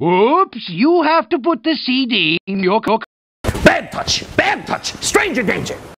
Whoops, you have to put the CD in your cook. Bad touch! Bad touch! Stranger danger!